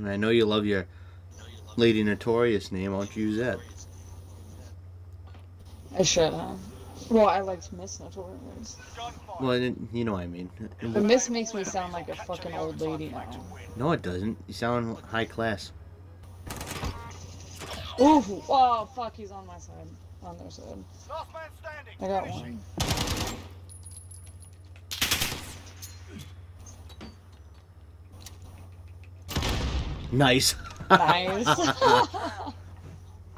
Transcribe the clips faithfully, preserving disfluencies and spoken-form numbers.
And I know you love your Lady Notorious name. Why don't you use that? I should, huh? Well, I liked Miss Notorious. Well, I didn't, you know what I mean. But Miss makes me sound like a fucking old lady now. No, it doesn't. You sound high class. Ooh! Oh, fuck, he's on my side. On their side. I got one. Nice. Nice.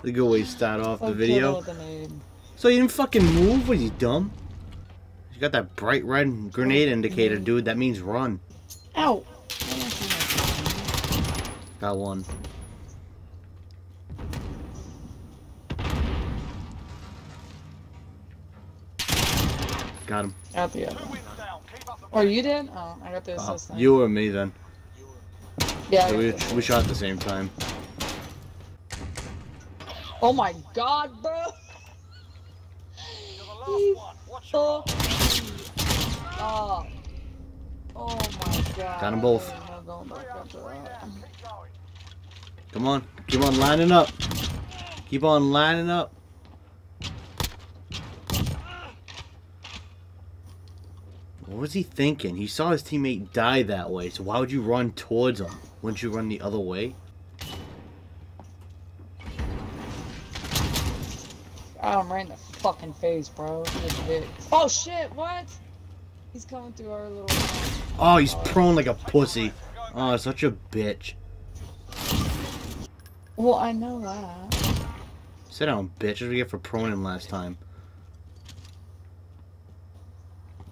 The good way to start off the video. So you didn't fucking move? What are you, dumb? You got that bright red grenade indicator, dude. That means run. Ow! Got one. Got him. Got the other. Oh, you did? Oh, I got the assist. Uh, you or me then? Yeah. So we, we shot at the same time. Oh my god, bro! Oh. Oh. Oh my god. Got them both. Come on. Keep on lining up. Keep on lining up. What was he thinking? He saw his teammate die that way, so why would you run towards him? Wouldn't you run the other way? Oh, I'm right in the fucking face, bro. Oh shit, what? He's coming through our little... Oh, he's prone like a pussy. Oh, such a bitch. Well, I know that. Sit down, bitch. What did we get for proning him last time?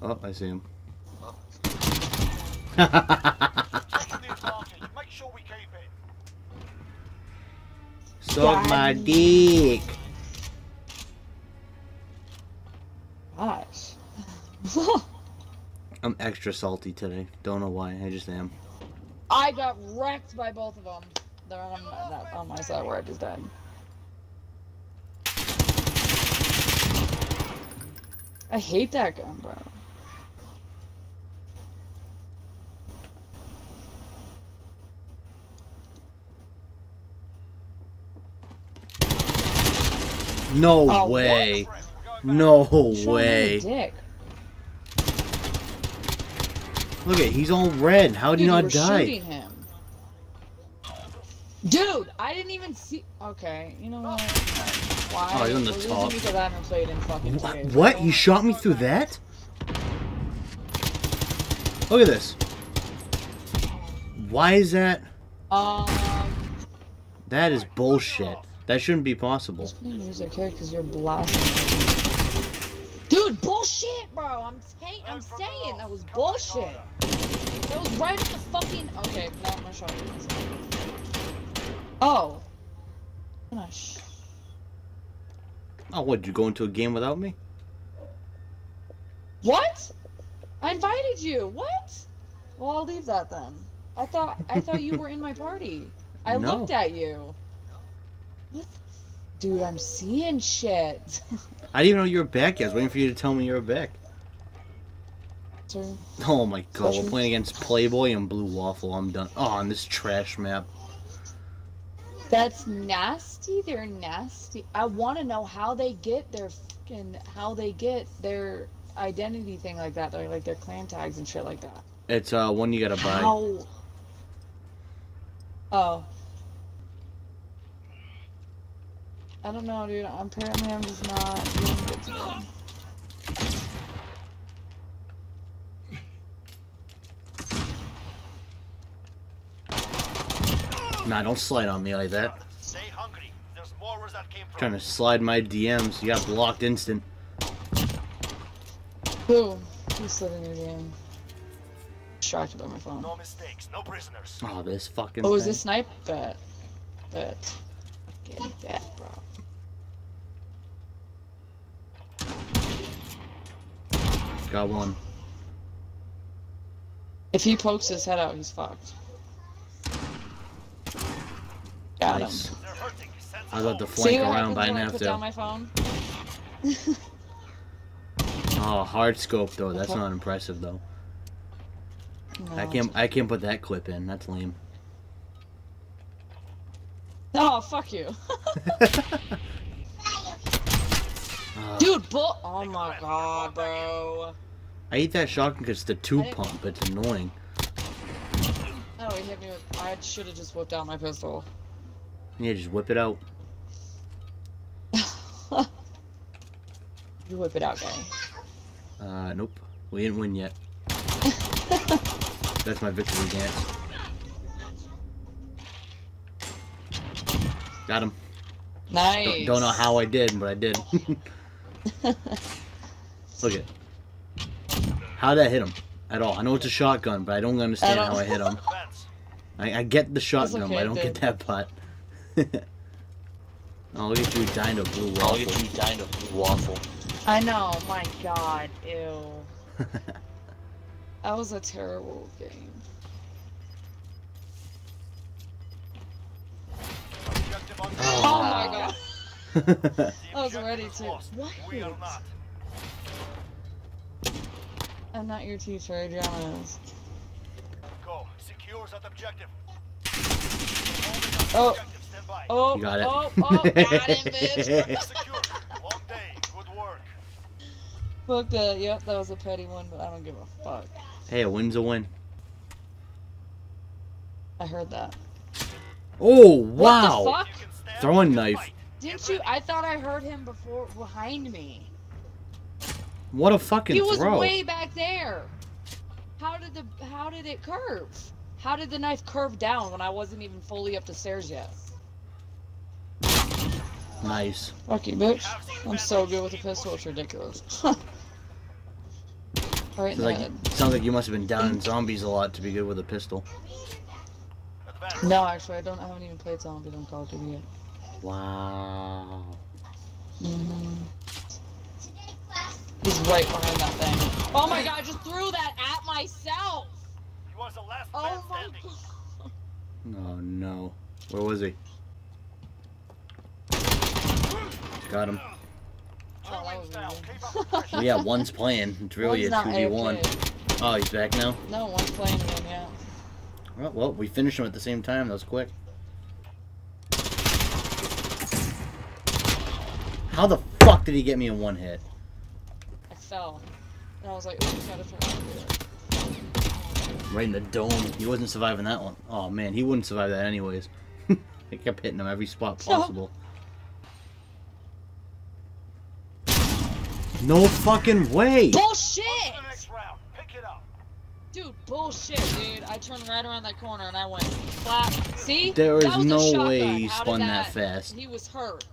Oh, I see him. Suck my dick. Gosh. I'm extra salty today. Don't know why. I just am. I got wrecked by both of them. They're on, not on my side where I just died. I hate that gun, bro. No oh, way. What? No way. Dick. Look at he's all red. How did he not die? Shooting him. Dude, I didn't even see. Okay, you know what? Why? Oh, he's on the top. What? What? You shot me through that? Look at this. Why is that? Um. That is bullshit. That shouldn't be possible. Just play music here because you're blasting. Dude, bullshit, bro. I'm saying, I'm saying that was bullshit. That was right at the fucking. Okay, now I'm gonna show you this. Oh. Gosh. Oh, what? You go into a game without me? What? I invited you. What? Well, I'll leave that then. I thought I thought you were in my party. I no. looked at you. What? Dude, I'm seeing shit. I didn't even know you were back yet. I was waiting for you to tell me you were back. Sorry. Oh my god, we're playing against Playboy and Blue Waffle. I'm done. Oh, on this trash map. That's nasty. They're nasty. I want to know how they get their fucking how they get their identity thing like that. They're like their clan tags and shit like that. It's uh one you gotta buy. How? Oh. I don't know, dude. Apparently, I'm just not doing good today. Nah, don't slide on me like that. Stay hungry. There's more where that came from. Trying to slide my D Ms. You got blocked instant. Boom. He slid in your D M. Distracted by my phone. No mistakes. No prisoners. Oh, this fucking Oh, thing. Is this snipe? That. That. Get that, bro. Got one. If he pokes his head out, he's fucked. Got nice. Him. I let the flank See, around, but I didn't have to. Down my phone? Oh, hard scope though. That's okay. Not impressive though. No, I can't. I can't put that clip in. That's lame. Oh, fuck you. Dude, bull- oh my god, bro. I hate that shotgun because the two pump, it's annoying. No, he hit me with- I should've just whipped out my pistol. Yeah, just whip it out. You whip it out, guy. Uh, nope. We didn't win yet. That's my victory dance. Got him. Nice. Don't, don't know how I did, but I did. Look at how did I hit him at all? I know it's a shotgun, but I don't understand I don't... how I hit him. I, I get the shotgun, okay, but I don't dude. get that putt. Oh, look at you dying to blue waffle. Oh, look at you dying to blue waffle. I know. My God, ew. That was a terrible game. Oh, oh my god. I was ready to. What? I'm not your teacher, Adriana is. Go. Secure that objective. Oh. Oh, you got it. Oh, oh, got it, bitch. Long day. Good work. Fuck that. Yep, that was a petty one, but I don't give a fuck. Hey, a win's a win. I heard that. Oh, wow. What the fuck? Throwing knife. Didn't you? I thought I heard him before behind me. What a fucking throw. He was throw. way back there. How did the how did it curve? How did the knife curve down when I wasn't even fully up the stairs yet? Nice. Fuck you, bitch. I'm so good with a pistol, it's ridiculous. Right in the head. Sounds like you must have been down in zombies a lot to be good with a pistol. No, actually, I don't. I haven't even played zombies on Call of Duty yet. Wow. Mm-hmm. He's right behind that thing. Oh my god, I just threw that at myself! He was the last oh my god. Oh no. Where was he? Got him. Oh, yeah, one's playing. It's really one's a two v one. Oh, he's back now? No, one's playing again, yeah. Well, well, we finished him at the same time. That was quick. How the fuck did he get me in one hit? I fell. And I was like, ooh, I gotta turn. Right in the dome. He wasn't surviving that one. Oh, man. He wouldn't survive that anyways. I kept hitting him every spot possible. No fucking way! Bullshit! Dude, bullshit, dude. I turned right around that corner and I went flat. See? There is no way you spun that fast. He was hurt.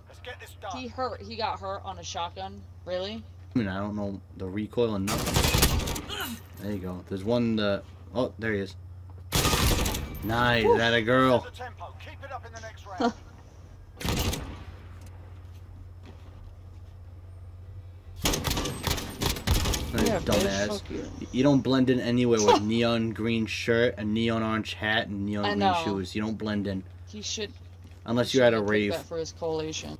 He hurt. He got hurt on a shotgun. Really? I mean, I don't know the recoil and nothing. There you go. There's one that... Oh, there he is. Nice. Woo. That a girl. Keep it up in the next round. Yeah, dumbass. You don't blend in anywhere with neon green shirt, a neon orange hat, and neon I green know. shoes. You don't blend in. He should. Unless he you're should at a rave. That for his collation.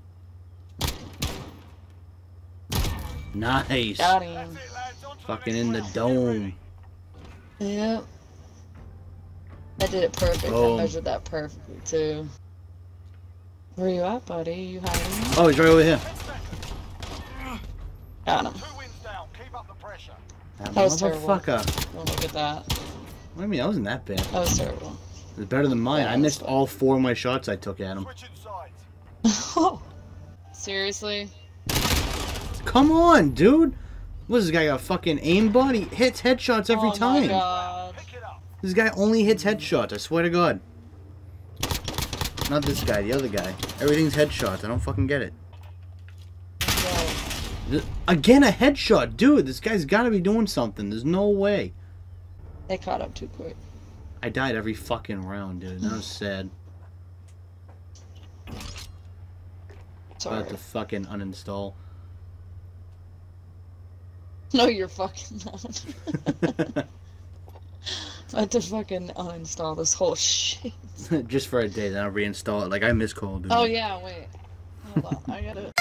Nice. Got him. Fucking in the dome. Yep. I did it perfect. Oh. I measured that perfectly too. Where you at, buddy? You hiding? Oh, he's right over here. Got him. That, that was motherfucker. Terrible. Don't look at that. What do you mean? I wasn't that bad. That was terrible. It was better than mine. Yeah, I missed bad. all four of my shots I took at him. Seriously? Come on, dude! What, this guy got a fucking aimbot? He hits headshots every oh time. My God. This guy only hits headshots, I swear to God. Not this guy, the other guy. Everything's headshots, I don't fucking get it. Again, a headshot. Dude, this guy's gotta be doing something. There's no way. They caught up too quick. I died every fucking round, dude. That was sad. Sorry. I have to fucking uninstall. No, you're fucking not. I have to fucking uninstall this whole shit. Just for a day, then I'll reinstall it. Like, I miss Call of Duty. Oh, yeah, wait. Hold on, I gotta...